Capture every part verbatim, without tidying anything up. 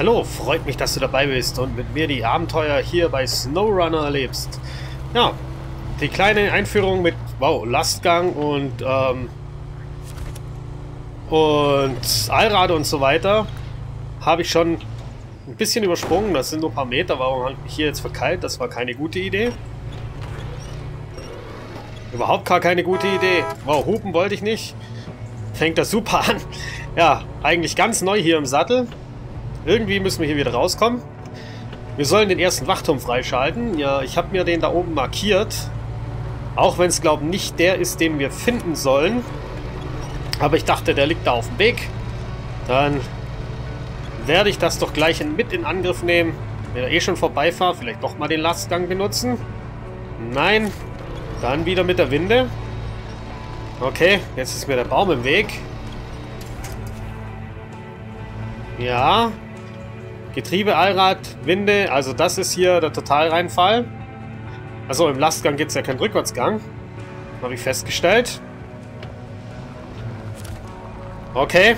Hallo, freut mich, dass du dabei bist und mit mir die Abenteuer hier bei SnowRunner erlebst. Ja, die kleine Einführung mit wow, Lastgang und, ähm, und Allrad und so weiter habe ich schon ein bisschen übersprungen. Das sind nur ein paar Meter, warum habe ich mich hier jetzt verkeilt? Das war keine gute Idee. Überhaupt gar keine gute Idee. Wow, hupen wollte ich nicht. Fängt das super an. Ja, eigentlich ganz neu hier im Sattel. Irgendwie müssen wir hier wieder rauskommen. Wir sollen den ersten Wachturm freischalten. Ja, ich habe mir den da oben markiert. Auch wenn es, glaube ich, nicht der ist, den wir finden sollen. Aber ich dachte, der liegt da auf dem Weg. Dann werde ich das doch gleich mit in Angriff nehmen. Wenn er eh schon vorbeifahrt, vielleicht doch mal den Lastgang benutzen. Nein. Dann wieder mit der Winde. Okay, jetzt ist mir der Baum im Weg. Ja. Getriebe, Allrad, Winde. Also das ist hier der Totalreinfall. Also im Lastgang gibt es ja keinen Rückwärtsgang. Habe ich festgestellt. Okay.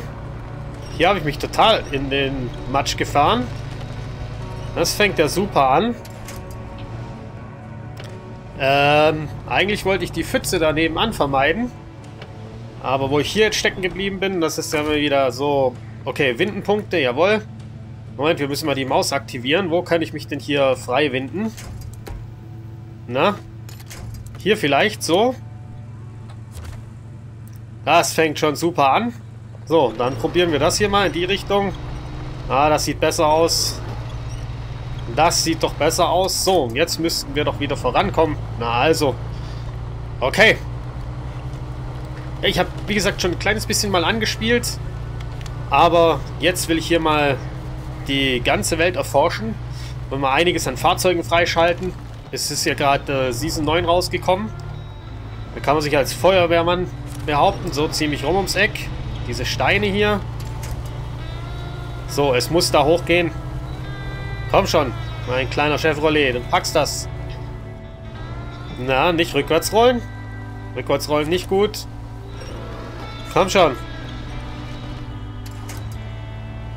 Hier habe ich mich total in den Matsch gefahren. Das fängt ja super an. Ähm, eigentlich wollte ich die Pfütze daneben an vermeiden. Aber wo ich hier jetzt stecken geblieben bin, das ist ja wieder so... Okay, Windenpunkte, jawohl. Moment, wir müssen mal die Maus aktivieren. Wo kann ich mich denn hier frei winden? Na? Hier vielleicht, so. Das fängt schon super an. So, dann probieren wir das hier mal in die Richtung. Ah, das sieht besser aus. Das sieht doch besser aus. So, und jetzt müssten wir doch wieder vorankommen. Na also. Okay. Ich habe, wie gesagt, schon ein kleines bisschen mal angespielt. Aber jetzt will ich hier mal die ganze Welt erforschen. Und mal einiges an Fahrzeugen freischalten. Es ist ja gerade äh, Season neun rausgekommen. Da kann man sich als Feuerwehrmann behaupten. So ziemlich rum ums Eck. Diese Steine hier. So, es muss da hochgehen. Komm schon, mein kleiner Chevrolet, dann packst das. Na, nicht rückwärts rollen. Rückwärts rollen nicht gut. Komm schon.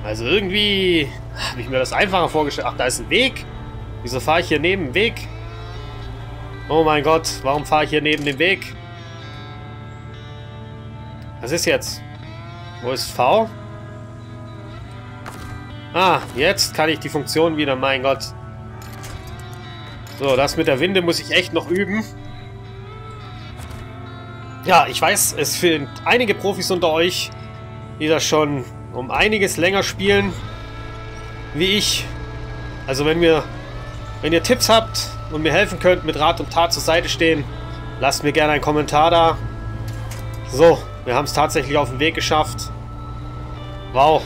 Also irgendwie habe ich mir das einfacher vorgestellt. Ach, da ist ein Weg. Wieso fahre ich hier neben dem Weg? Oh mein Gott, warum fahre ich hier neben dem Weg? Was ist jetzt? Wo ist V? Ah, jetzt kann ich die Funktion wieder, mein Gott. So, das mit der Winde muss ich echt noch üben. Ja, ich weiß, es fehlen einige Profis unter euch, die das schon um einiges länger spielen, wie ich. Also wenn ihr, wenn ihr Tipps habt und mir helfen könnt, mit Rat und Tat zur Seite stehen, lasst mir gerne einen Kommentar da. So, wir haben es tatsächlich auf den Weg geschafft. Wow.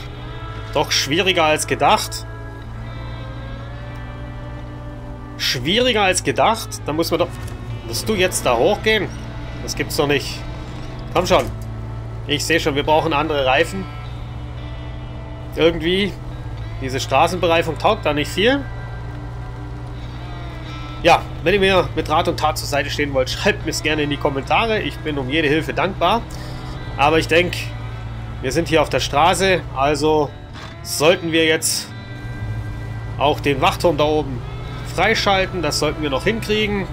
Doch schwieriger als gedacht. Schwieriger als gedacht? Da muss man doch... Musst du jetzt da hochgehen? Das gibt's doch nicht. Komm schon. Ich sehe schon, wir brauchen andere Reifen. Irgendwie. Diese Straßenbereifung taugt da nicht viel. Ja, wenn ihr mir mit Rat und Tat zur Seite stehen wollt, schreibt mir es gerne in die Kommentare. Ich bin um jede Hilfe dankbar. Aber ich denke, wir sind hier auf der Straße, also... Sollten wir jetzt auch den Wachturm da oben freischalten. Das sollten wir noch hinkriegen.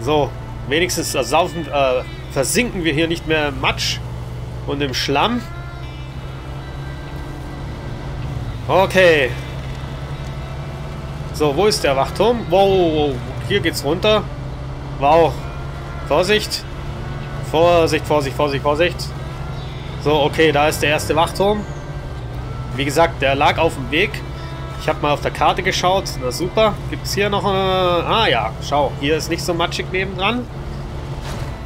So, wenigstens ersaufen, äh, versinken wir hier nicht mehr im Matsch und im Schlamm. Okay. So, wo ist der Wachturm? Wow, hier geht's runter. Wow. Vorsicht. Vorsicht, Vorsicht, Vorsicht, Vorsicht. So, okay, da ist der erste Wachturm. Wie gesagt, der lag auf dem Weg. Ich habe mal auf der Karte geschaut. Na super, gibt es hier noch eine... Ah ja, schau, hier ist nicht so matschig nebendran.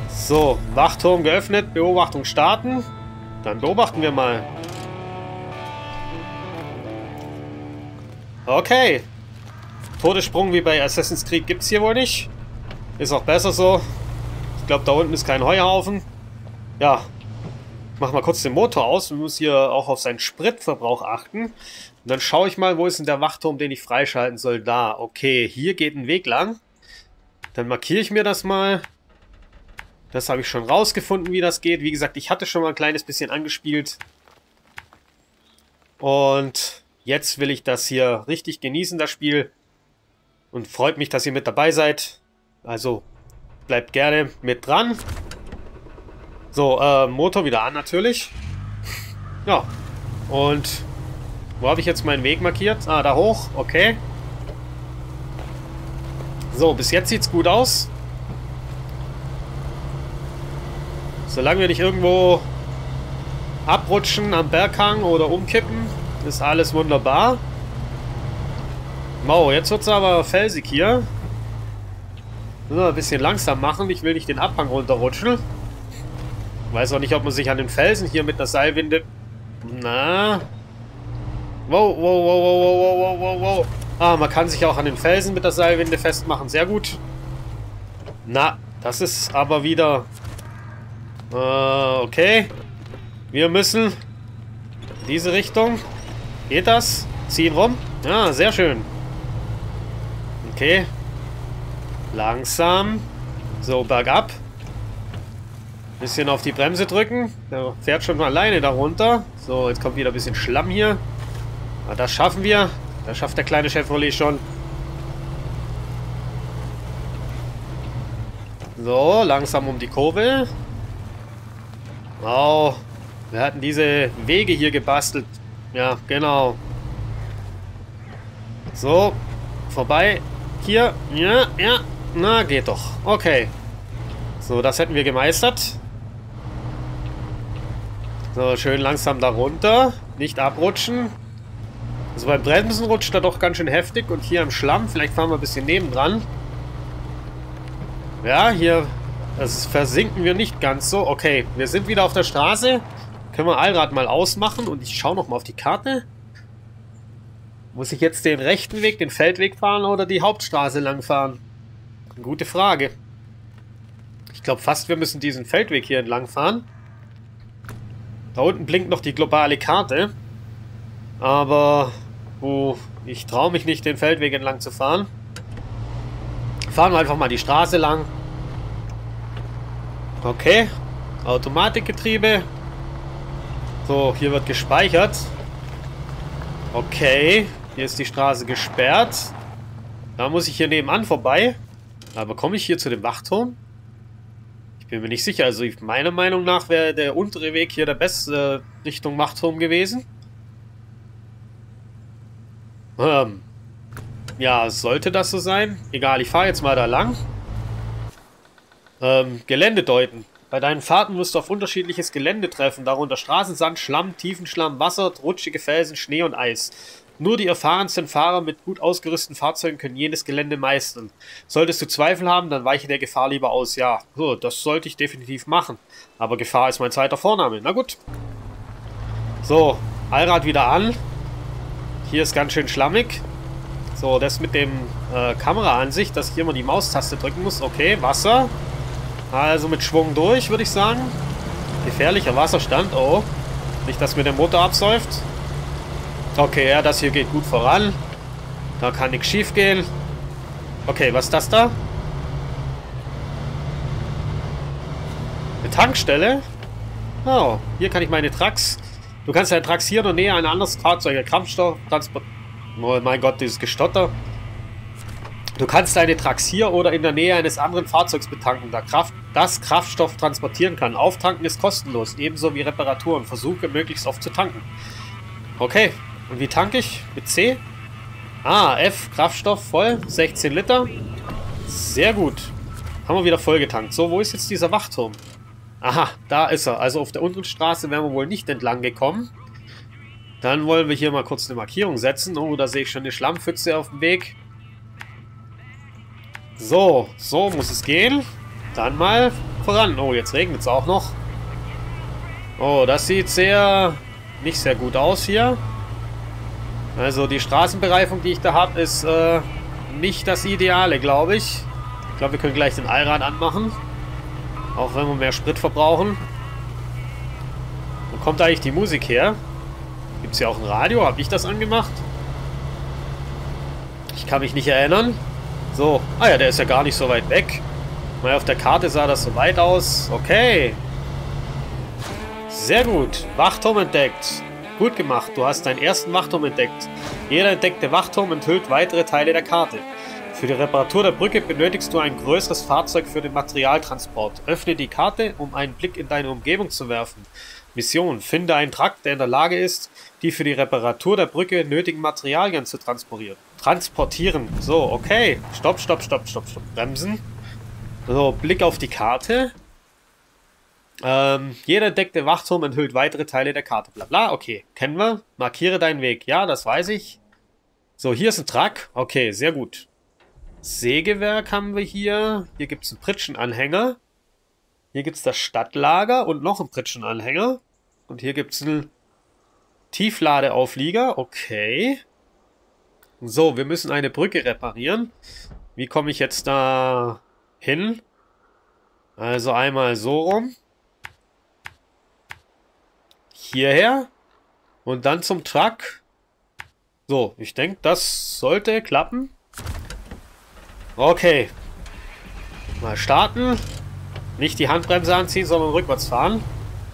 So, Wachturm geöffnet, Beobachtung starten. Dann beobachten wir mal. Okay. Todessprung wie bei Assassin's Creed gibt es hier wohl nicht. Ist auch besser so. Ich glaube, da unten ist kein Heuhaufen. Ja. Ich mach mal kurz den Motor aus. Man muss hier auch auf seinen Spritverbrauch achten. Und dann schaue ich mal, wo ist denn der Wachturm, den ich freischalten soll. Da. Okay, hier geht ein Weg lang. Dann markiere ich mir das mal. Das habe ich schon rausgefunden, wie das geht. Wie gesagt, ich hatte schon mal ein kleines bisschen angespielt. Und jetzt will ich das hier richtig genießen, das Spiel. Und freut mich, dass ihr mit dabei seid. Also bleibt gerne mit dran. So, äh, Motor wieder an natürlich. Ja, und wo habe ich jetzt meinen Weg markiert? Ah, da hoch, okay. So, bis jetzt sieht es gut aus. Solange wir nicht irgendwo abrutschen am Berghang oder umkippen, ist alles wunderbar. Mau, jetzt wird es aber felsig hier. Müssen wir ein bisschen langsam machen. Ich will nicht den Abhang runterrutschen. Weiß auch nicht, ob man sich an den Felsen hier mit einer Seilwinde... Na? Wow, wow, wow, wow, wow, wow, wow, wow. Ah, man kann sich auch an den Felsen mit der Seilwinde festmachen. Sehr gut. Na, das ist aber wieder... Okay. Wir müssen in diese Richtung. Geht das? Ziehen rum. Ja, sehr schön. Okay. Langsam. So, bergab. Bisschen auf die Bremse drücken. Der fährt schon alleine da runter. So, jetzt kommt wieder ein bisschen Schlamm hier. Aber das schaffen wir. Das schafft der kleine Chevrolet schon. So, langsam um die Kurbel. Wow, wir hatten diese Wege hier gebastelt. Ja, genau. So, vorbei. Hier, ja, ja. Na, geht doch. Okay. So, das hätten wir gemeistert. So, schön langsam da runter. Nicht abrutschen. Also beim Bremsen rutscht er doch ganz schön heftig. Und hier im Schlamm, vielleicht fahren wir ein bisschen nebendran. Ja, hier... Das versinken wir nicht ganz so. Okay, wir sind wieder auf der Straße. Können wir Allrad mal ausmachen. Und ich schaue nochmal auf die Karte. Muss ich jetzt den rechten Weg, den Feldweg fahren oder die Hauptstraße lang fahren? Gute Frage. Ich glaube fast, wir müssen diesen Feldweg hier entlang fahren. Da unten blinkt noch die globale Karte. Aber oh, ich traue mich nicht, den Feldweg entlang zu fahren. Fahren wir einfach mal die Straße lang. Okay, Automatikgetriebe. So, hier wird gespeichert. Okay, hier ist die Straße gesperrt. Da muss ich hier nebenan vorbei. Aber komme ich hier zu dem Wachturm? Ich bin mir nicht sicher. Also meiner Meinung nach wäre der untere Weg hier der beste äh, Richtung Wachturm gewesen. Ähm, ja, sollte das so sein? Egal, ich fahre jetzt mal da lang. Ähm, Gelände deuten. Bei deinen Fahrten wirst du auf unterschiedliches Gelände treffen, darunter Straßensand, Schlamm, Tiefenschlamm, Wasser, rutschige Felsen, Schnee und Eis. Nur die erfahrensten Fahrer mit gut ausgerüsteten Fahrzeugen können jenes Gelände meistern. Solltest du Zweifel haben, dann weiche der Gefahr lieber aus. Ja, so, das sollte ich definitiv machen. Aber Gefahr ist mein zweiter Vorname. Na gut. So, Allrad wieder an. Hier ist ganz schön schlammig. So, das mit dem äh, Kameraansicht, dass ich immer die Maustaste drücken muss. Okay, Wasser. Also mit Schwung durch, würde ich sagen. Gefährlicher Wasserstand. Oh. Nicht, dass mir der Motor absäuft. Okay, ja, das hier geht gut voran. Da kann nichts schief gehen. Okay, was ist das da? Eine Tankstelle? Oh, hier kann ich meine Trucks... Du kannst deine Trucks hier in der Nähe ein anderes Fahrzeug, der Kraftstoff, Transport... Oh mein Gott, dieses Gestotter. Du kannst deine Trucks hier oder in der Nähe eines anderen Fahrzeugs betanken, da Kraft, das Kraftstoff transportieren kann. Auftanken ist kostenlos, ebenso wie Reparaturen. Versuche, möglichst oft zu tanken. Okay, und wie tanke ich? Mit C? Ah, F, Kraftstoff, voll, sechzehn Liter. Sehr gut. Haben wir wieder voll getankt. So, wo ist jetzt dieser Wachturm? Aha, da ist er. Also auf der unteren Straße wären wir wohl nicht entlang gekommen. Dann wollen wir hier mal kurz eine Markierung setzen. Oh, da sehe ich schon eine Schlammpfütze auf dem Weg. So, so muss es gehen. Dann mal voran. Oh, jetzt regnet es auch noch. Oh, das sieht sehr, nicht sehr gut aus hier. Also die Straßenbereifung, die ich da habe, ist äh, nicht das Ideale, glaube ich. Ich glaube, wir können gleich den Allrad anmachen. Auch wenn wir mehr Sprit verbrauchen. Wo kommt eigentlich die Musik her? Gibt es hier auch ein Radio? Habe ich das angemacht? Ich kann mich nicht erinnern. So, ah ja, der ist ja gar nicht so weit weg. Mal auf der Karte sah das so weit aus. Okay. Sehr gut. Wachturm entdeckt. Gut gemacht, du hast deinen ersten Wachturm entdeckt. Jeder entdeckte Wachturm enthüllt weitere Teile der Karte. Für die Reparatur der Brücke benötigst du ein größeres Fahrzeug für den Materialtransport. Öffne die Karte, um einen Blick in deine Umgebung zu werfen. Mission: Finde einen Trakt, der in der Lage ist, die für die Reparatur der Brücke nötigen Materialien zu transportieren. Transportieren. So, okay. Stopp, stopp, stopp, stopp, stopp. Bremsen. So, Blick auf die Karte. Ähm, jeder entdeckte Wachturm enthüllt weitere Teile der Karte. Bla bla, okay. Kennen wir. Markiere deinen Weg. Ja, das weiß ich. So, hier ist ein Truck. Okay, sehr gut. Sägewerk haben wir hier. Hier gibt es einen Pritschenanhänger. Hier gibt es das Stadtlager und noch einen Pritschenanhänger. Und hier gibt es einen Tiefladeauflieger. Okay. So, wir müssen eine Brücke reparieren. Wie komme ich jetzt da hin? Also einmal so rum. Hierher. Und dann zum Truck. So, ich denke, das sollte klappen. Okay. Mal starten. Nicht die Handbremse anziehen, sondern rückwärts fahren.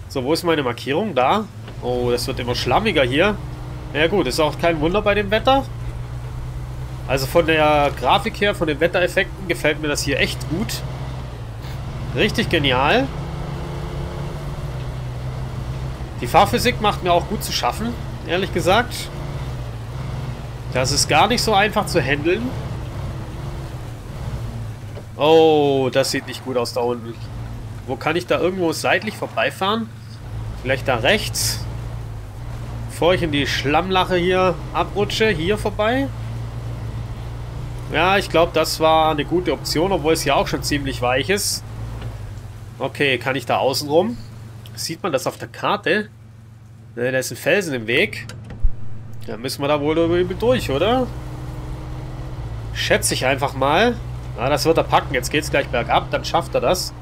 So, wo ist meine Markierung? Da. Oh, das wird immer schlammiger hier. Na ja, gut, ist auch kein Wunder bei dem Wetter. Also von der Grafik her, von den Wettereffekten gefällt mir das hier echt gut. Richtig genial. Die Fahrphysik macht mir auch gut zu schaffen, ehrlich gesagt. Das ist gar nicht so einfach zu handeln. Oh, das sieht nicht gut aus da unten. Wo kann ich da irgendwo seitlich vorbeifahren? Vielleicht da rechts? Bevor ich in die Schlammlache hier abrutsche, hier vorbei. Ja, ich glaube, das war eine gute Option, obwohl es ja auch schon ziemlich weich ist. Okay, kann ich da außen rum? Sieht man das auf der Karte? Ne, da ist ein Felsen im Weg. Da müssen wir da wohl durch, oder? Schätze ich einfach mal. Na, das wird er packen. Jetzt geht's gleich bergab, dann schafft er das.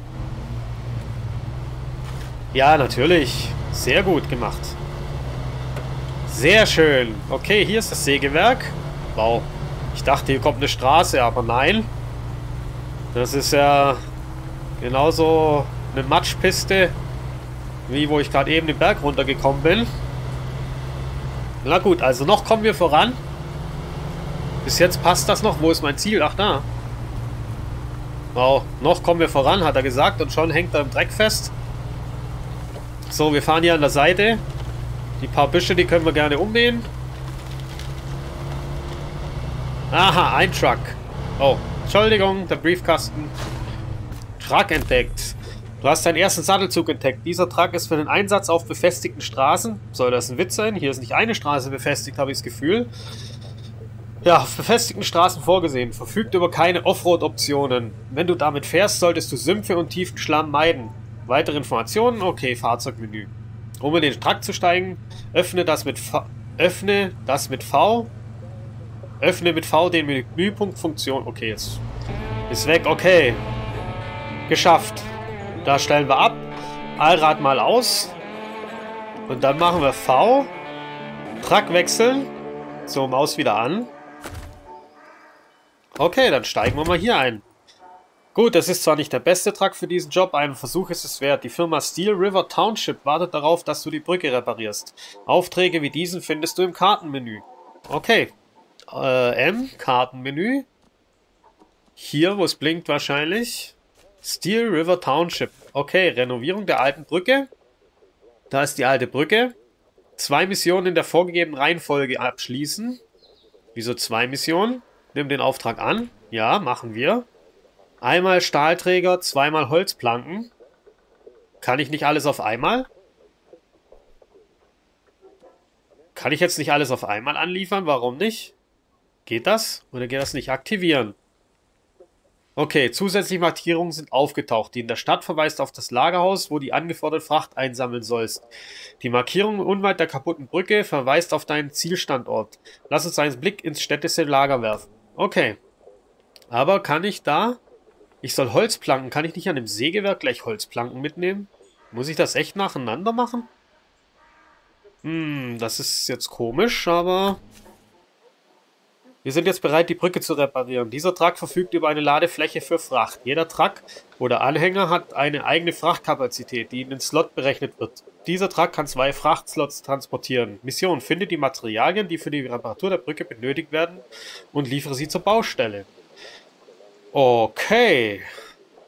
Ja, natürlich. Sehr gut gemacht. Sehr schön. Okay, hier ist das Sägewerk. Wow. Ich dachte, hier kommt eine Straße, aber nein. Das ist ja genauso eine Matschpiste, wie wo ich gerade eben den Berg runtergekommen bin. Na gut, also noch kommen wir voran. Bis jetzt passt das noch. Wo ist mein Ziel? Ach, da. Wow, noch kommen wir voran, hat er gesagt. Und schon hängt er im Dreck fest. So, wir fahren hier an der Seite. Die paar Büsche, die können wir gerne umnehmen. Aha, ein Truck. Oh, Entschuldigung, der Briefkasten. Truck entdeckt. Du hast deinen ersten Sattelzug entdeckt. Dieser Truck ist für den Einsatz auf befestigten Straßen. Soll das ein Witz sein? Hier ist nicht eine Straße befestigt, habe ich das Gefühl. Ja, auf befestigten Straßen vorgesehen. Verfügt über keine Offroad-Optionen. Wenn du damit fährst, solltest du Sümpfe und tiefen Schlamm meiden. Weitere Informationen? Okay, Fahrzeugmenü. Um in den Truck zu steigen, öffne das mit V. Öffne das mit V. Öffne mit V den Menüpunkt Funktion. Okay, jetzt ist weg. Okay. Geschafft. Da stellen wir ab. Allrad mal aus. Und dann machen wir V. Truck wechseln. So, Maus wieder an. Okay, dann steigen wir mal hier ein. Gut, das ist zwar nicht der beste Truck für diesen Job, einen Versuch ist es wert. Die Firma Steel River Township wartet darauf, dass du die Brücke reparierst. Aufträge wie diesen findest du im Kartenmenü. Okay. Äh, M, Kartenmenü. Hier, wo es blinkt wahrscheinlich. Steel River Township. Okay, Renovierung der alten Brücke. Da ist die alte Brücke. Zwei Missionen in der vorgegebenen Reihenfolge abschließen. Wieso zwei Missionen? Nimm den Auftrag an. Ja, machen wir. Einmal Stahlträger, zweimal Holzplanken. Kann ich nicht alles auf einmal? Kann ich jetzt nicht alles auf einmal anliefern? Warum nicht? Geht das? Oder geht das nicht aktivieren? Okay, zusätzliche Markierungen sind aufgetaucht. Die in der Stadt verweist auf das Lagerhaus, wo die angeforderte Fracht einsammeln sollst. Die Markierung unweit der kaputten Brücke verweist auf deinen Zielstandort. Lass uns einen Blick ins städtische Lager werfen. Okay. Aber kann ich da... Ich soll Holzplanken... Kann ich nicht an dem Sägewerk gleich Holzplanken mitnehmen? Muss ich das echt nacheinander machen? Hm, das ist jetzt komisch, aber... Wir sind jetzt bereit, die Brücke zu reparieren. Dieser Truck verfügt über eine Ladefläche für Fracht. Jeder Truck oder Anhänger hat eine eigene Frachtkapazität, die in den Slot berechnet wird. Dieser Truck kann zwei Frachtslots transportieren. Mission: Finde die Materialien, die für die Reparatur der Brücke benötigt werden, und liefere sie zur Baustelle. Okay.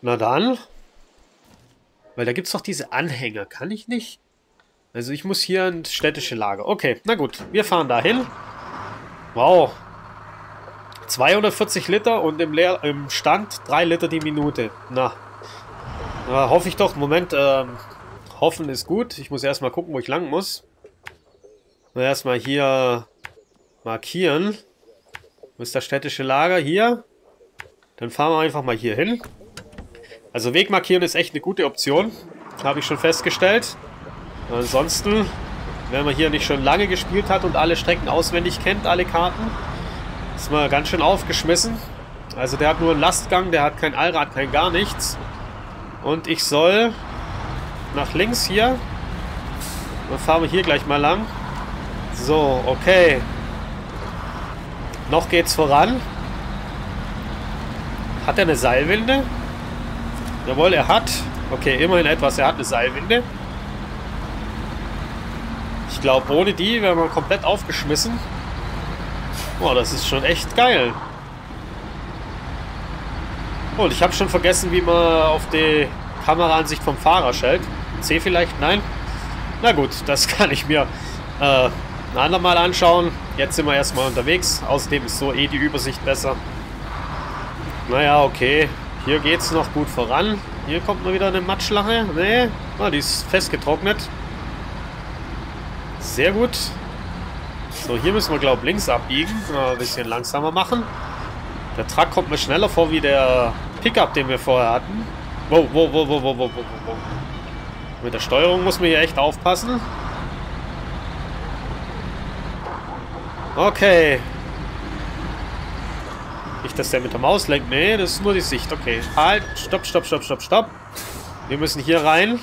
Na dann. Weil da gibt es doch diese Anhänger. Kann ich nicht? Also ich muss hier ins städtische Lager. Okay, na gut. Wir fahren dahin. Wow. zweihundertvierzig Liter und im, Leer, im Stand drei Liter die Minute. Na, na hoffe ich doch. Moment, ähm, hoffen ist gut. Ich muss erstmal gucken, wo ich lang muss. Erstmal hier markieren. Wo ist das städtische Lager? Hier. Dann fahren wir einfach mal hier hin. Also Weg markieren ist echt eine gute Option. Habe ich schon festgestellt. Ansonsten, wenn man hier nicht schon lange gespielt hat und alle Strecken auswendig kennt, alle Karten, ist mal ganz schön aufgeschmissen. Also der hat nur einen Lastgang, der hat kein Allrad, kein gar nichts. Und ich soll nach links hier. Dann fahren wir hier gleich mal lang. So, okay. Noch geht's voran. Hat er eine Seilwinde? Jawohl, er hat. Okay, immerhin etwas. Er hat eine Seilwinde. Ich glaube, ohne die wäre man komplett aufgeschmissen. Boah, das ist schon echt geil. Und ich habe schon vergessen, wie man auf die Kameraansicht vom Fahrer stellt. C vielleicht? Nein? Na gut, das kann ich mir äh, ein andermal anschauen. Jetzt sind wir erstmal unterwegs. Außerdem ist so eh die Übersicht besser. Naja, okay. Hier geht es noch gut voran. Hier kommt mal wieder eine Matschlache. Nee, ah, die ist festgetrocknet. Sehr gut. So, hier müssen wir, glaube ich, links abbiegen. Ein bisschen langsamer machen. Der Truck kommt mir schneller vor wie der Pickup, den wir vorher hatten. Wow, wow, wow, wow, wow, wow, wow. Mit der Steuerung muss man hier echt aufpassen. Okay. Nicht, dass der mit der Maus lenkt. Nee, das ist nur die Sicht. Okay. Halt. Stopp, stopp, stopp, stopp, stopp. Wir müssen hier rein.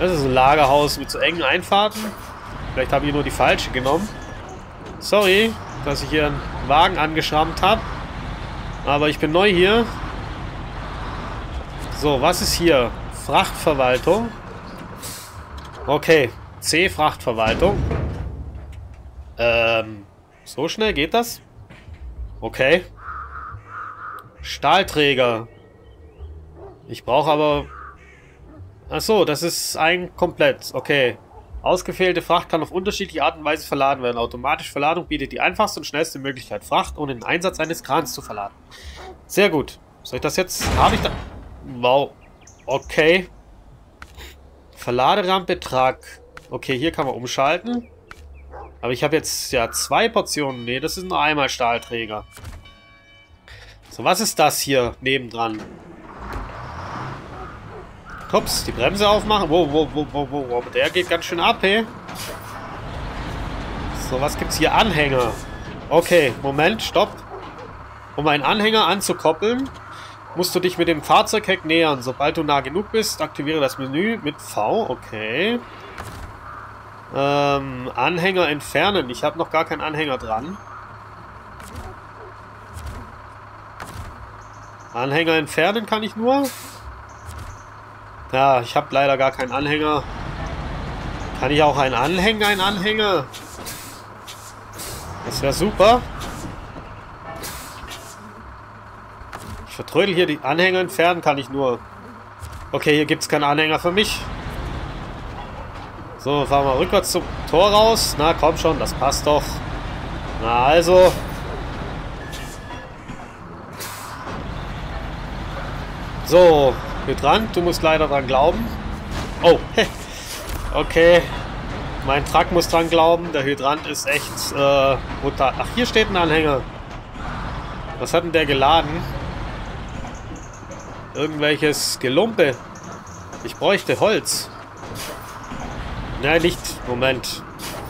Das ist ein Lagerhaus mit so engen Einfahrten. Vielleicht habe ich nur die falsche genommen. Sorry, dass ich hier einen Wagen angeschrammt habe. Aber ich bin neu hier. So, was ist hier? Frachtverwaltung. Okay, C, Frachtverwaltung. Ähm, so schnell geht das? Okay. Stahlträger. Ich brauche aber... Achso, das ist ein komplett. Okay. Ausgewählte Fracht kann auf unterschiedliche Art und Weise verladen werden. Automatische Verladung bietet die einfachste und schnellste Möglichkeit, Fracht ohne den Einsatz eines Krans zu verladen. Sehr gut. Soll ich das jetzt... Habe ich da... Wow. Okay. Verladerampenbetrag. Okay, hier kann man umschalten. Aber ich habe jetzt ja zwei Portionen. Nee, das ist nur einmal Stahlträger. So, was ist das hier nebendran? Ups, die Bremse aufmachen. Wow, wow, wow, wow, wow. Der geht ganz schön ab, hey. So, was gibt's hier? Anhänger. Okay, Moment, stopp. Um einen Anhänger anzukoppeln, musst du dich mit dem Fahrzeugheck nähern. Sobald du nah genug bist, aktiviere das Menü mit V. Okay. Ähm, Anhänger entfernen. Ich habe noch gar keinen Anhänger dran. Anhänger entfernen kann ich nur... Ja, ich habe leider gar keinen Anhänger. Kann ich auch einen anhängen, einen Anhänger? Das wäre super. Ich vertrödel hier die Anhänger, entfernen kann ich nur. Okay, hier gibt es keinen Anhänger für mich. So, fahren wir rückwärts zum Tor raus. Na, komm schon, das passt doch. Na, also... So... Mit dran. Du musst leider dran glauben. Oh, okay. Mein Truck muss dran glauben. Der Hydrant ist echt äh, brutal. Ach, hier steht ein Anhänger. Was hat denn der geladen? Irgendwelches Gelumpe. Ich bräuchte Holz. Nein, nicht. Moment.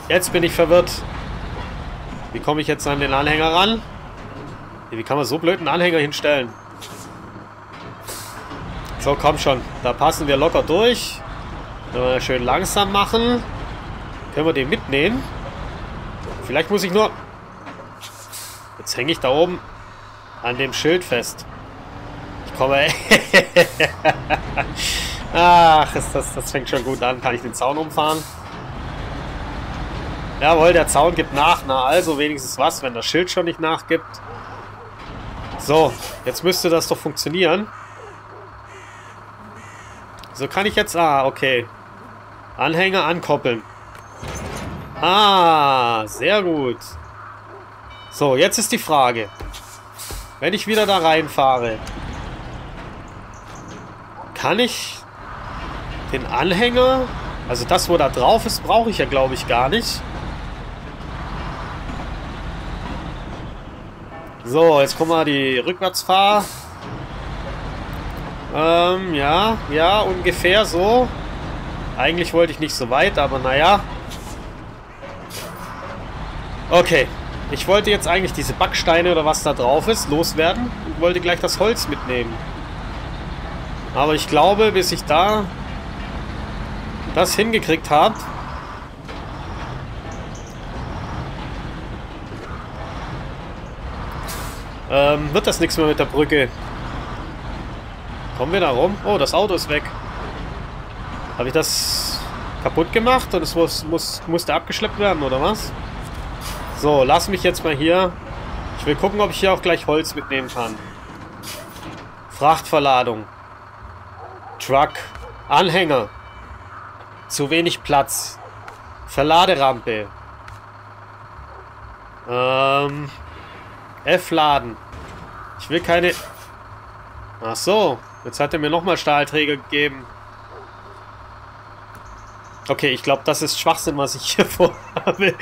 Jetzt bin ich verwirrt. Wie komme ich jetzt an den Anhänger ran? Wie kann man so blöd einen Anhänger hinstellen? So, komm schon. Da passen wir locker durch. Wenn wir schön langsam machen, können wir den mitnehmen. Vielleicht muss ich nur... Jetzt hänge ich da oben an dem Schild fest. Ich komme... Ach, ist das, das fängt schon gut an. Kann ich den Zaun umfahren? Jawohl, der Zaun gibt nach. Na also, wenigstens was, wenn das Schild schon nicht nachgibt. So, jetzt müsste das doch funktionieren. So kann ich jetzt... Ah, okay. Anhänger ankoppeln. Ah, sehr gut. So, jetzt ist die Frage. Wenn ich wieder da reinfahre... Kann ich den Anhänger, also das, wo da drauf ist, brauche ich ja, glaube ich, gar nicht. So, jetzt kommen wir die Rückwärtsfahr. Ähm, ja, ja, ungefähr so. Eigentlich wollte ich nicht so weit, aber naja. Okay, ich wollte jetzt eigentlich diese Backsteine oder was da drauf ist loswerden und wollte gleich das Holz mitnehmen. Aber ich glaube, bis ich da das hingekriegt habe, ähm, wird das nichts mehr mit der Brücke. Kommen wir da rum? Oh, das Auto ist weg. Habe ich das kaputt gemacht und es muss, muss, musste abgeschleppt werden, oder was? So, lass mich jetzt mal hier. Ich will gucken, ob ich hier auch gleich Holz mitnehmen kann. Frachtverladung. Truck, Anhänger, zu wenig Platz, Verladerampe, ähm, F-Laden, ich will keine, ach so, jetzt hat er mir nochmal Stahlträger gegeben. Okay, ich glaube, das ist Schwachsinn, was ich hier vorhabe.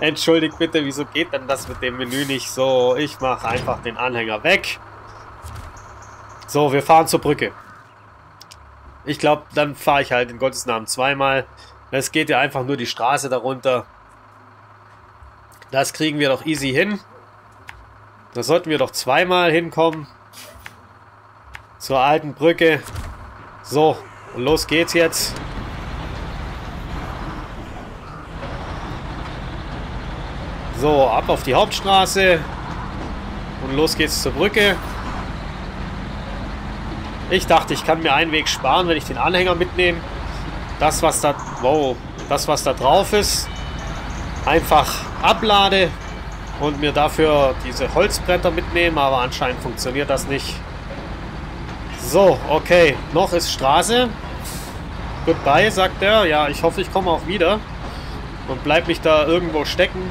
Entschuldigt bitte, wieso geht denn das mit dem Menü nicht so? Ich mache einfach den Anhänger weg. So, wir fahren zur Brücke. Ich glaube, dann fahre ich halt in Gottes Namen zweimal. Es geht ja einfach nur die Straße darunter. Das kriegen wir doch easy hin. Da sollten wir doch zweimal hinkommen. Zur alten Brücke. So, und los geht's jetzt. So, ab auf die Hauptstraße. Und los geht's zur Brücke. Ich dachte, ich kann mir einen Weg sparen, wenn ich den Anhänger mitnehme. Das, was da, wow, das, was da drauf ist, einfach ablade und mir dafür diese Holzbretter mitnehmen. Aber anscheinend funktioniert das nicht. So, okay. Noch ist Straße. Goodbye, sagt er. Ja, ich hoffe, ich komme auch wieder. Und bleib mich da irgendwo stecken.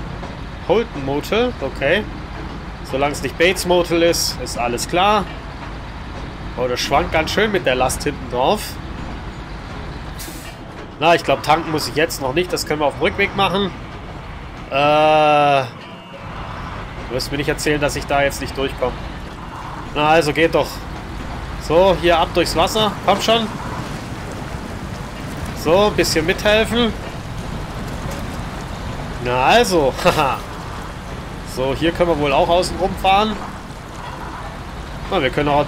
Holton Motel, okay. Solange es nicht Bates Motel ist, ist alles klar. Oh, das schwankt ganz schön mit der Last hinten drauf. Na, ich glaube, tanken muss ich jetzt noch nicht. Das können wir auf dem Rückweg machen. Äh, du wirst mir nicht erzählen, dass ich da jetzt nicht durchkomme. Na, also geht doch. So, hier ab durchs Wasser. Komm schon. So, ein bisschen mithelfen. Na, also. Haha. So, hier können wir wohl auch außen rumfahren. Na, wir können auch...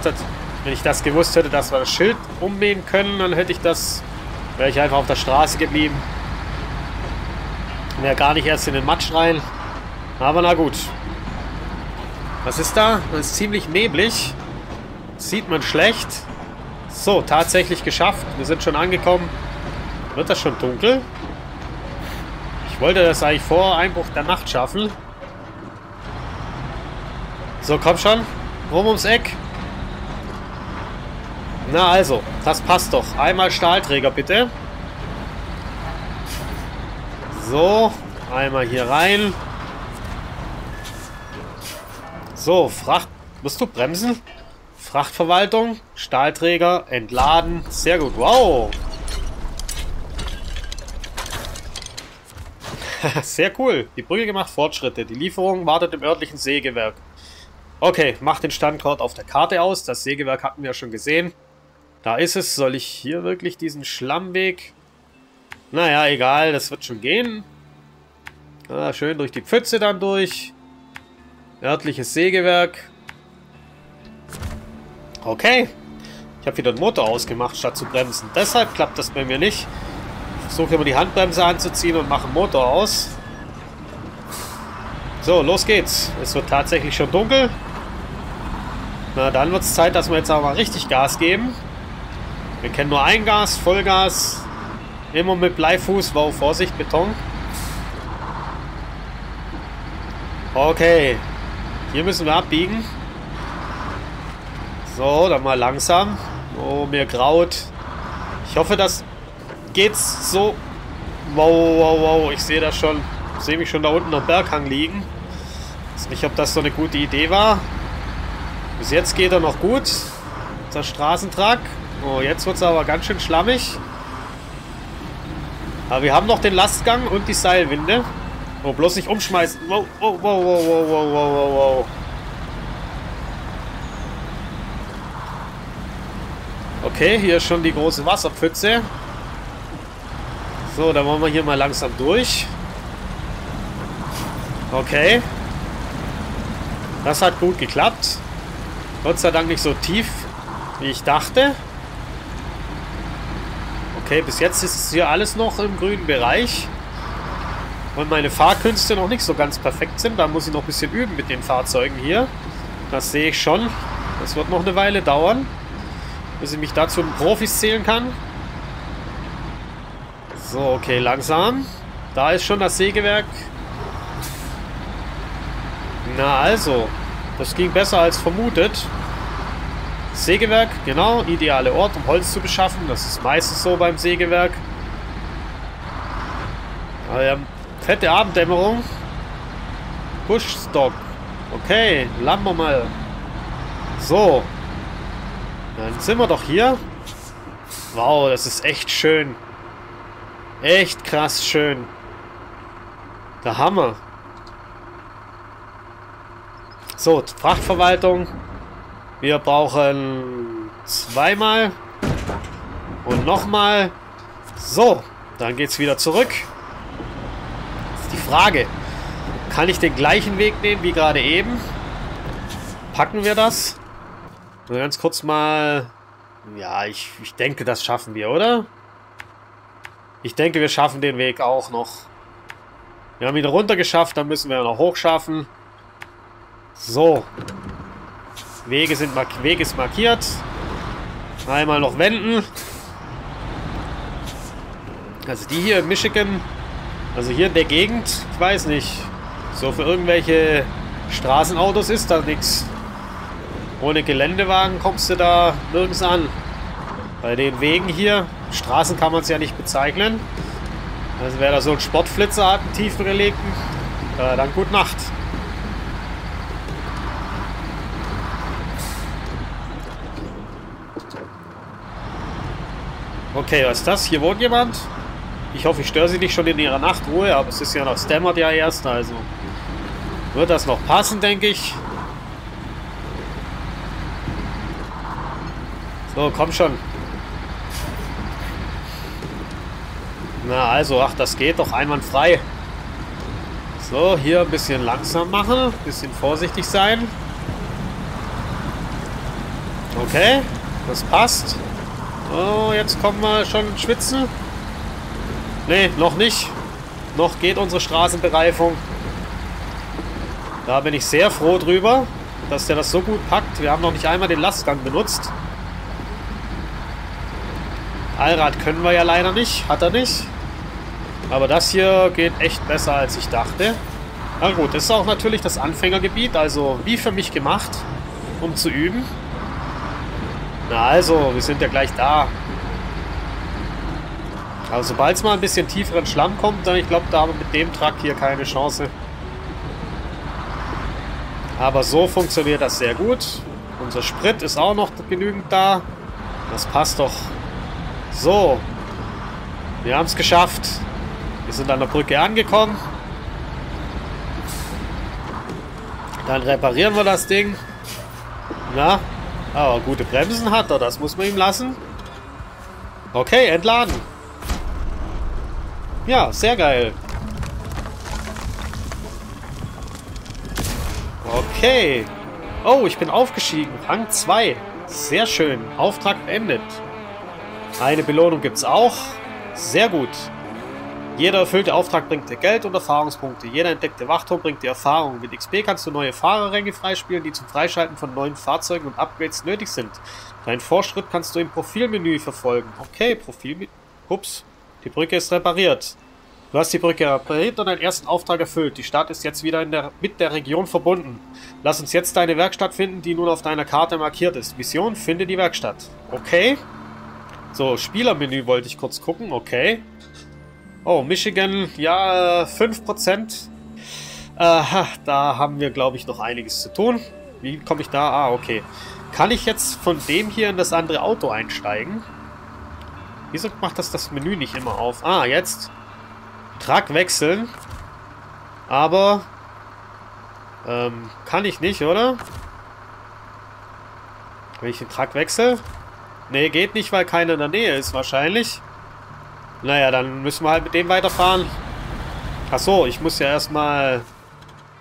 Wenn ich das gewusst hätte, dass wir das Schild ummähen können, dann hätte ich das, wäre ich einfach auf der Straße geblieben. Wäre gar nicht erst in den Matsch rein. Aber na gut. Was ist da? Das ist ziemlich neblig. Das sieht man schlecht. So, tatsächlich geschafft. Wir sind schon angekommen. Wird das schon dunkel? Ich wollte das eigentlich vor Einbruch der Nacht schaffen. So, komm schon. Rum ums Eck. Na also, das passt doch. Einmal Stahlträger, bitte. So, einmal hier rein. So, Fracht... Musst du bremsen? Frachtverwaltung, Stahlträger, entladen. Sehr gut, wow. Sehr cool. Die Brücke macht Fortschritte. Die Lieferung wartet im örtlichen Sägewerk. Okay, mach den Standort auf der Karte aus. Das Sägewerk hatten wir ja schon gesehen. Da ist es. Soll ich hier wirklich diesen Schlammweg? Naja, egal. Das wird schon gehen. Ah, schön durch die Pfütze dann durch. Örtliches Sägewerk. Okay. Ich habe wieder den Motor ausgemacht, statt zu bremsen. Deshalb klappt das bei mir nicht. Ich versuche immer die Handbremse anzuziehen und mache den Motor aus. So, los geht's. Es wird tatsächlich schon dunkel. Na, dann wird es Zeit, dass wir jetzt auch mal richtig Gas geben. Wir kennen nur Eingas, Vollgas, immer mit Bleifuß, wow, Vorsicht, Beton. Okay, hier müssen wir abbiegen. So, dann mal langsam. Oh, mir graut. Ich hoffe, das geht's so. Wow, wow, wow, ich sehe das schon. Ich sehe mich schon da unten am Berghang liegen. Ich weiß nicht, ob das so eine gute Idee war. Bis jetzt geht er noch gut. Der Straßentrag. Oh, jetzt wird es aber ganz schön schlammig. Aber wir haben noch den Lastgang und die Seilwinde. Oh, bloß nicht umschmeißen. Wow, wow, wow, wow, wow, wow, wow, wow. Okay, hier ist schon die große Wasserpfütze. So, dann wollen wir hier mal langsam durch. Okay. Das hat gut geklappt. Gott sei Dank nicht so tief, wie ich dachte. Okay, bis jetzt ist es hier alles noch im grünen Bereich. Und meine Fahrkünste noch nicht so ganz perfekt sind. Da muss ich noch ein bisschen üben mit den Fahrzeugen hier. Das sehe ich schon. Das wird noch eine Weile dauern, bis ich mich dazu mit Profis zählen kann. So, okay, langsam. Da ist schon das Sägewerk. Na also, das ging besser als vermutet. Sägewerk, genau, idealer Ort, um Holz zu beschaffen. Das ist meistens so beim Sägewerk. Aber wir haben fette Abenddämmerung. Buschstock. Okay, laden wir mal. So. Dann sind wir doch hier. Wow, das ist echt schön. Echt krass schön. Der Hammer. So, Frachtverwaltung. Wir brauchen zweimal und nochmal. So, dann geht's wieder zurück. Jetzt die Frage, kann ich den gleichen Weg nehmen wie gerade eben? Packen wir das? Nur ganz kurz mal. Ja, ich, ich denke, das schaffen wir, oder? Ich denke, wir schaffen den Weg auch noch. Wir haben ihn runter geschafft, dann müssen wir ihn noch hoch schaffen. So. Wege sind mark- Weg ist markiert. Einmal noch wenden. Also die hier in Michigan, also hier in der Gegend, ich weiß nicht. So für irgendwelche Straßenautos ist da nichts. Ohne Geländewagen kommst du da nirgends an. Bei den Wegen hier, Straßen kann man es ja nicht bezeichnen. Also wer da so einen Sportflitzer hat, einen tiefen gelegten, äh, dann gut Nacht. Okay, was ist das? Hier wohnt jemand. Ich hoffe, ich störe sie nicht schon in ihrer Nachtruhe, aber es ist ja noch, dämmert ja erst, also wird das noch passen, denke ich. So, komm schon. Na also, ach, das geht doch einwandfrei. So, hier ein bisschen langsam machen, ein bisschen vorsichtig sein. Okay, das passt. Oh, jetzt kommen wir schon ins Schwitzen. Ne, noch nicht. Noch geht unsere Straßenbereifung. Da bin ich sehr froh drüber, dass der das so gut packt. Wir haben noch nicht einmal den Lastgang benutzt. Allrad können wir ja leider nicht. Hat er nicht. Aber das hier geht echt besser, als ich dachte. Na gut, das ist auch natürlich das Anfängergebiet. Also wie für mich gemacht, um zu üben. Na also, wir sind ja gleich da. Aber sobald es mal ein bisschen tieferen Schlamm kommt, dann ich glaube, da haben wir mit dem Truck hier keine Chance. Aber so funktioniert das sehr gut. Unser Sprit ist auch noch genügend da. Das passt doch. So. Wir haben es geschafft. Wir sind an der Brücke angekommen. Dann reparieren wir das Ding. Na? Aber gute Bremsen hat er, das muss man ihm lassen. Okay, entladen. Ja, sehr geil. Okay. Oh, ich bin aufgestiegen. Rang zwei. Sehr schön. Auftrag beendet. Eine Belohnung gibt es auch. Sehr gut. Jeder erfüllte Auftrag bringt dir Geld und Erfahrungspunkte. Jeder entdeckte Wachturm bringt dir Erfahrung. Mit X P kannst du neue Fahrerränge freispielen, die zum Freischalten von neuen Fahrzeugen und Upgrades nötig sind. Deinen Fortschritt kannst du im Profilmenü verfolgen. Okay, Profilmenü. Ups, die Brücke ist repariert. Du hast die Brücke repariert und deinen ersten Auftrag erfüllt. Die Stadt ist jetzt wieder in der, mit der Region verbunden. Lass uns jetzt deine Werkstatt finden, die nun auf deiner Karte markiert ist. Mission, finde die Werkstatt. Okay. So, Spielermenü wollte ich kurz gucken. Okay. Oh, Michigan, ja, fünf Prozent. Äh, da haben wir, glaube ich, noch einiges zu tun. Wie komme ich da? Ah, okay. Kann ich jetzt von dem hier in das andere Auto einsteigen? Wieso macht das das Menü nicht immer auf? Ah, jetzt. Truck wechseln. Aber ähm, kann ich nicht, oder? Wenn ich den Truck wechsle? Ne, geht nicht, weil keiner in der Nähe ist wahrscheinlich. Naja, dann müssen wir halt mit dem weiterfahren. Achso, ich muss ja erstmal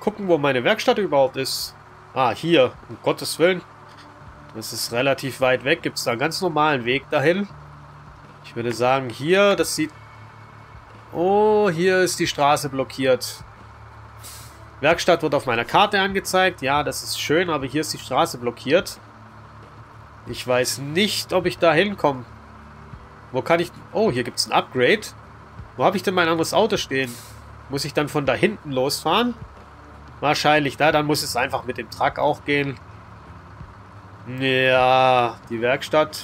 gucken, wo meine Werkstatt überhaupt ist. Ah, hier. Um Gottes Willen. Das ist relativ weit weg. Gibt es da einen ganz normalen Weg dahin? Ich würde sagen, hier, das sieht... Oh, hier ist die Straße blockiert. Werkstatt wird auf meiner Karte angezeigt. Ja, das ist schön, aber hier ist die Straße blockiert. Ich weiß nicht, ob ich da hinkomme. Wo kann ich... Oh, hier gibt es ein Upgrade. Wo habe ich denn mein anderes Auto stehen? Muss ich dann von da hinten losfahren? Wahrscheinlich da. Dann muss es einfach mit dem Truck auch gehen. Ja, die Werkstatt.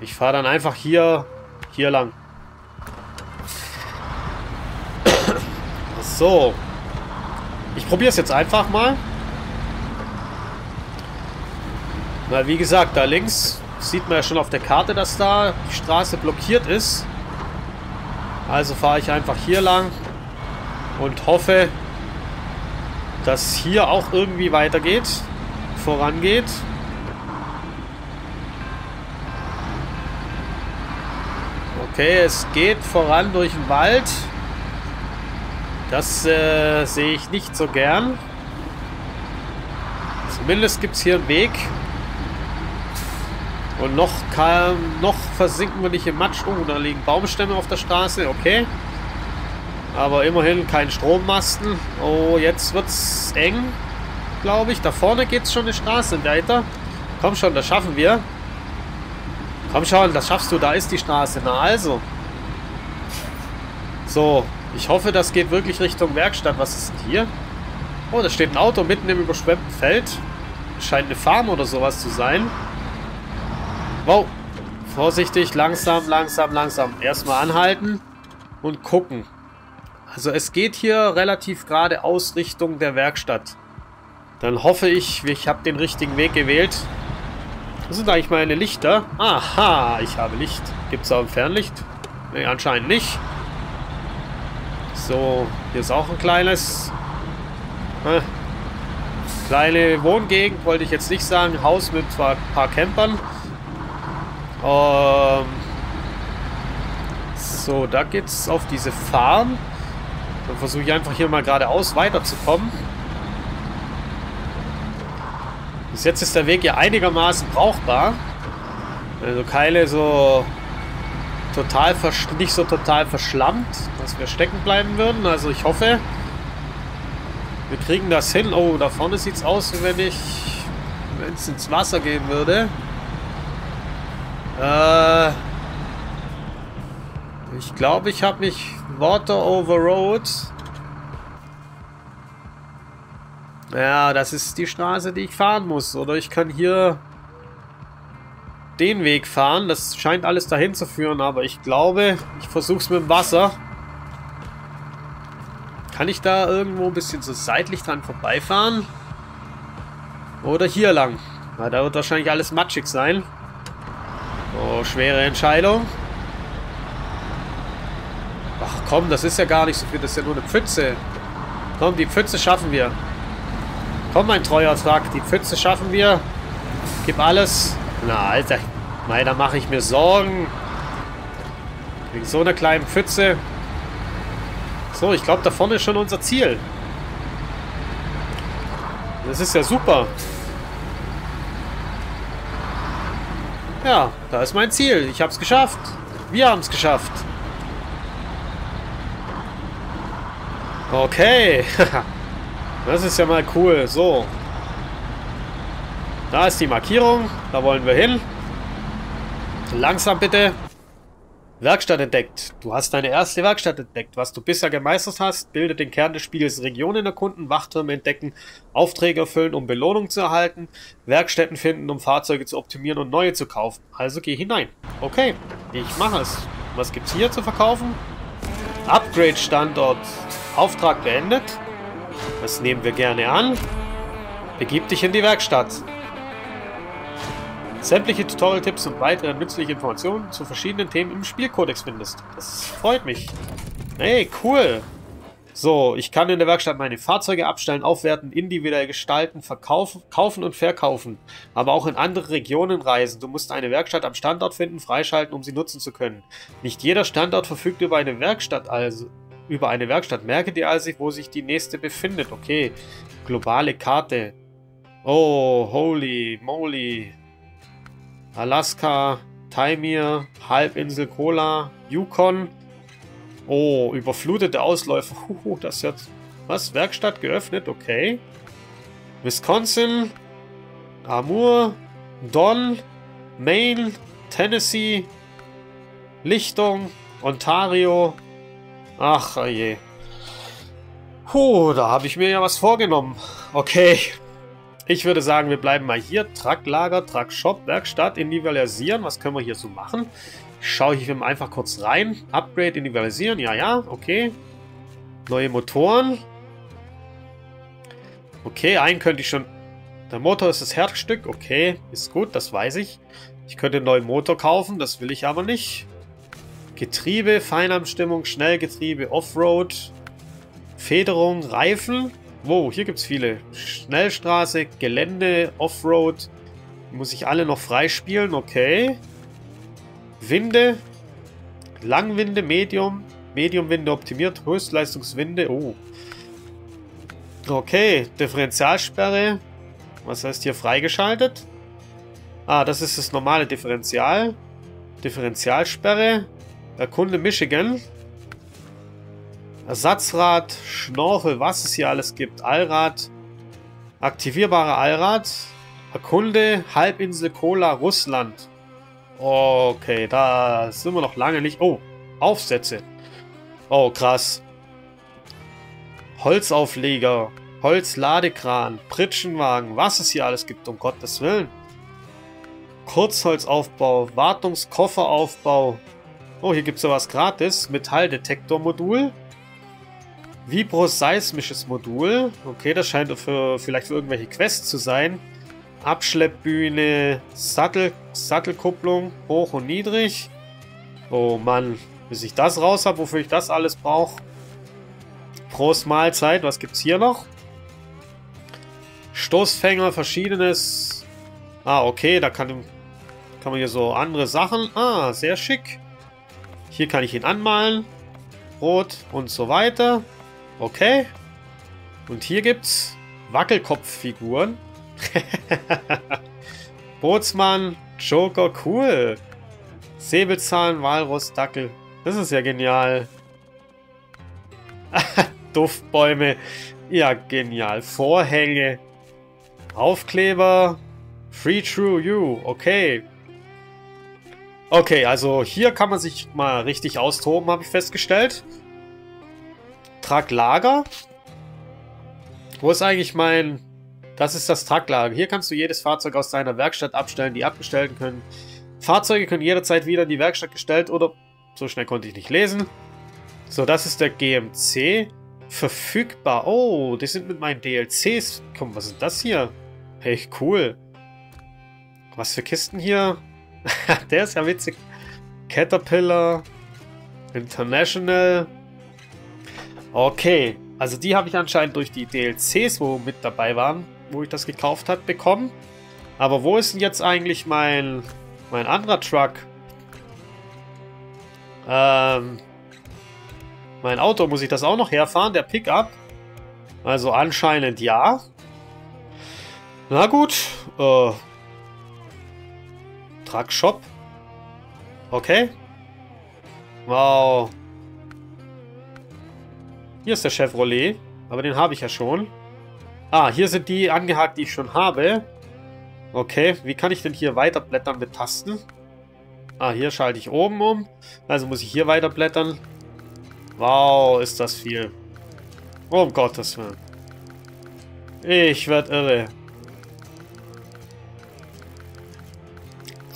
Ich fahre dann einfach hier, hier lang. So. Ich probiere es jetzt einfach mal. Weil wie gesagt, da links sieht man ja schon auf der Karte, dass da die Straße blockiert ist. Also fahre ich einfach hier lang und hoffe, dass hier auch irgendwie weitergeht, vorangeht. Okay, es geht voran durch den Wald. Das äh, sehe ich nicht so gern. Zumindest gibt es hier einen Weg. Und noch, kann, noch versinken wir nicht im Matsch. Oh, da liegen Baumstämme auf der Straße. Okay. Aber immerhin kein Strommasten. Oh, jetzt wird es eng, glaube ich. Da vorne geht es schon eine Straße weiter. Komm schon, das schaffen wir. Komm schon, das schaffst du. Da ist die Straße. Na also. So. Ich hoffe, das geht wirklich Richtung Werkstatt. Was ist denn hier? Oh, da steht ein Auto mitten im überschwemmten Feld. Scheint eine Farm oder sowas zu sein. Wow. Vorsichtig, langsam, langsam, langsam. Erstmal anhalten und gucken. Also es geht hier relativ geradeaus Richtung der Werkstatt. Dann hoffe ich, ich habe den richtigen Weg gewählt. Was sind eigentlich meine Lichter? Aha, ich habe Licht. Gibt es auch ein Fernlicht? Nee, anscheinend nicht. So, hier ist auch ein kleines, äh, kleine Wohngegend, wollte ich jetzt nicht sagen. Haus mit ein paar Campern. Ähm, so, da geht's auf diese Farm. Dann versuche ich einfach hier mal geradeaus weiterzukommen. Bis jetzt ist der Weg ja einigermaßen brauchbar. Also keine so... Total nicht so total verschlammt, dass wir stecken bleiben würden. Also ich hoffe, wir kriegen das hin. Oh, da vorne sieht es aus, wie wenn ich wenn es ins Wasser gehen würde. Äh, ich glaube, ich habe mich Water over Road. Ja, das ist die Straße, die ich fahren muss. Oder ich kann hier... den Weg fahren. Das scheint alles dahin zu führen, aber ich glaube, ich versuche es mit dem Wasser. Kann ich da irgendwo ein bisschen so seitlich dran vorbeifahren? Oder hier lang? Na, da wird wahrscheinlich alles matschig sein. Oh, schwere Entscheidung. Ach komm, das ist ja gar nicht so viel. Das ist ja nur eine Pfütze. Komm, die Pfütze schaffen wir. Komm, mein treuer Truck, die Pfütze schaffen wir. Gib alles. Na, Alter, mei, da mache ich mir Sorgen. Wegen so einer kleinen Pfütze. So, ich glaube, da vorne ist schon unser Ziel. Das ist ja super. Ja, da ist mein Ziel. Ich habe es geschafft. Wir haben es geschafft. Okay. Das ist ja mal cool. So. Da ist die Markierung. Da wollen wir hin. Langsam bitte. Werkstatt entdeckt. Du hast deine erste Werkstatt entdeckt. Was du bisher gemeistert hast, bildet den Kern des Spiels. Regionen erkunden, Wachtürme entdecken, Aufträge erfüllen, um Belohnung zu erhalten, Werkstätten finden, um Fahrzeuge zu optimieren und neue zu kaufen. Also geh hinein. Okay, ich mache es. Was gibt's hier zu verkaufen? Upgrade-Standort. Auftrag beendet. Das nehmen wir gerne an. Begib dich in die Werkstatt. Sämtliche Tutorial-Tipps und weitere nützliche Informationen zu verschiedenen Themen im Spielkodex findest. Das freut mich. Hey, cool. So, ich kann in der Werkstatt meine Fahrzeuge abstellen, aufwerten, individuell gestalten, verkaufen, kaufen und verkaufen. Aber auch in andere Regionen reisen. Du musst eine Werkstatt am Standort finden, freischalten, um sie nutzen zu können. Nicht jeder Standort verfügt über eine Werkstatt, also... Über eine Werkstatt. Merke dir also, wo sich die nächste befindet. Okay. Globale Karte. Oh, holy moly. Alaska, Taimir, Halbinsel Kola, Yukon. Oh, überflutete Ausläufer. Uh, das jetzt. Was? Werkstatt geöffnet? Okay. Wisconsin, Amur, Don, Maine, Tennessee, Lichtung, Ontario. Ach, oh je. Puh, da habe ich mir ja was vorgenommen. Okay. Ich würde sagen, wir bleiben mal hier. Trucklager, Truckshop, Werkstatt, individualisieren. Was können wir hier so machen? Schaue ich mir einfach kurz rein. Upgrade, individualisieren. Ja, ja, okay. Neue Motoren. Okay, einen könnte ich schon... Der Motor ist das Herzstück. Okay, ist gut, das weiß ich. Ich könnte einen neuen Motor kaufen, das will ich aber nicht. Getriebe, Feinabstimmung, Schnellgetriebe, Offroad, Federung, Reifen. Wow, hier gibt es viele. Schnellstraße, Gelände, Offroad. Muss ich alle noch freispielen? Okay. Winde. Langwinde, Medium. Mediumwinde optimiert. Höchstleistungswinde. Oh. Okay. Differentialsperre. Was heißt hier freigeschaltet? Ah, das ist das normale Differential. Differentialsperre. Erkunde Michigan. Ersatzrad, Schnorchel, was es hier alles gibt. Allrad, aktivierbare Allrad. Erkunde, Halbinsel Kola, Russland. Okay, da sind wir noch lange nicht. Oh, Aufsätze. Oh, krass. Holzaufleger, Holzladekran, Pritschenwagen, was es hier alles gibt, um Gottes Willen. Kurzholzaufbau, Wartungskofferaufbau. Oh, hier gibt es ja was gratis. Metalldetektormodul. Vibroseismisches Modul. Okay, das scheint für, vielleicht für irgendwelche Quests zu sein. Abschleppbühne. Sattel, Sattelkupplung. Hoch und niedrig. Oh Mann. Bis ich das raus habe, wofür ich das alles brauche. Prost Mahlzeit. Was gibt's hier noch? Stoßfänger, verschiedenes. Ah, okay. Da kann, kann man hier so andere Sachen. Ah, sehr schick. Hier kann ich ihn anmalen. Rot und so weiter. Okay. Und hier gibt's Wackelkopffiguren. Bootsmann, Joker, cool. Säbelzahn, Walross, Dackel. Das ist ja genial. Duftbäume. Ja, genial. Vorhänge. Aufkleber. Free True You. Okay. Okay, also hier kann man sich mal richtig austoben, habe ich festgestellt. Trucklager. Wo ist eigentlich mein... Das ist das Trucklager. Hier kannst du jedes Fahrzeug aus deiner Werkstatt abstellen, die abgestellt können. Fahrzeuge können jederzeit wieder in die Werkstatt gestellt oder... So schnell konnte ich nicht lesen. So, das ist der G M C. Verfügbar. Oh, die sind mit meinen D L Cs. Komm, was ist das hier? Hey, cool. Was für Kisten hier? Der ist ja witzig. Caterpillar. International. Okay. Also die habe ich anscheinend durch die D L Cs, wo mit dabei waren, wo ich das gekauft habe, bekommen. Aber wo ist denn jetzt eigentlich mein, mein anderer Truck? Ähm, mein Auto, muss ich das auch noch herfahren? Der Pickup? Also anscheinend ja. Na gut. Äh... Truckshop. Okay. Wow. Hier ist der Chevrolet. Aber den habe ich ja schon. Ah, hier sind die angehakt, die ich schon habe. Okay, wie kann ich denn hier weiterblättern mit Tasten? Ah, hier schalte ich oben um. Also muss ich hier weiterblättern. Wow, ist das viel. Oh, um Gottes Willen. Ich werde irre.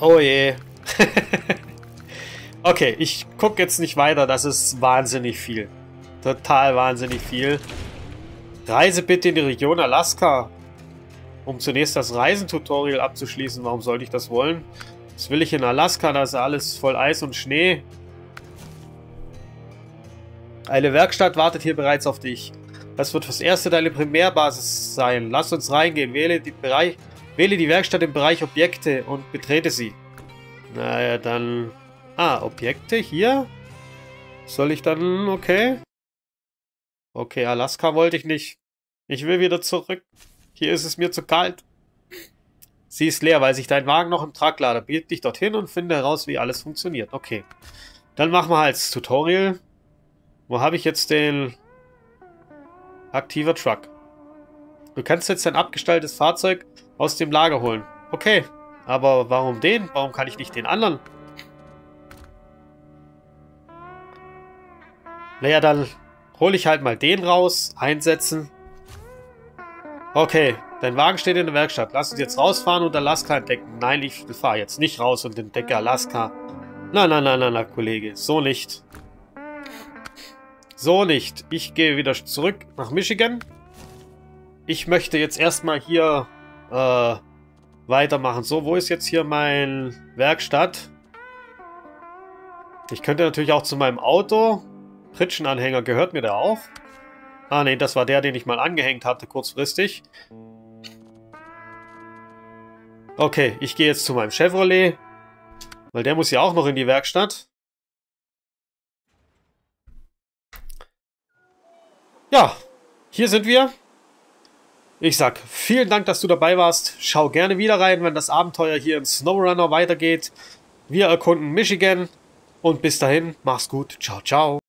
Oh je. Okay, ich gucke jetzt nicht weiter. Das ist wahnsinnig viel. Total wahnsinnig viel. Reise bitte in die Region Alaska. Um zunächst das Reisentutorial abzuschließen. Warum sollte ich das wollen? Das will ich in Alaska. Da ist alles voll Eis und Schnee. Eine Werkstatt wartet hier bereits auf dich. Das wird fürs Erste deine Primärbasis sein. Lass uns reingehen. Wähle die, Bereich, wähle die Werkstatt im Bereich Objekte und betrete sie. Naja, dann... Ah, Objekte hier? Soll ich dann... Okay. Okay, Alaska wollte ich nicht. Ich will wieder zurück. Hier ist es mir zu kalt. Sie ist leer, weil sich dein Wagen noch im Traglader begibt. Dich dorthin und finde heraus, wie alles funktioniert. Okay. Dann machen wir halt das Tutorial. Wo habe ich jetzt den... Aktiver Truck. Du kannst jetzt dein abgestelltes Fahrzeug aus dem Lager holen. Okay, aber warum den? Warum kann ich nicht den anderen? Naja, dann hole ich halt mal den raus. Einsetzen. Okay, dein Wagen steht in der Werkstatt. Lass uns jetzt rausfahren und Alaska entdecken. Nein, ich fahre jetzt nicht raus und entdecke Alaska. Nein, nein, nein, nein, nein, Kollege. So nicht. So nicht. Ich gehe wieder zurück nach Michigan. Ich möchte jetzt erstmal hier äh, weitermachen. So, wo ist jetzt hier mein Werkstatt? Ich könnte natürlich auch zu meinem Auto. Pritschenanhänger, gehört mir der auch? Ah ne, das war der, den ich mal angehängt hatte, kurzfristig. Okay, ich gehe jetzt zu meinem Chevrolet. Weil der muss ja auch noch in die Werkstatt. Ja, hier sind wir. Ich sag, vielen Dank, dass du dabei warst. Schau gerne wieder rein, wenn das Abenteuer hier in SnowRunner weitergeht. Wir erkunden Michigan und bis dahin, mach's gut. Ciao, ciao.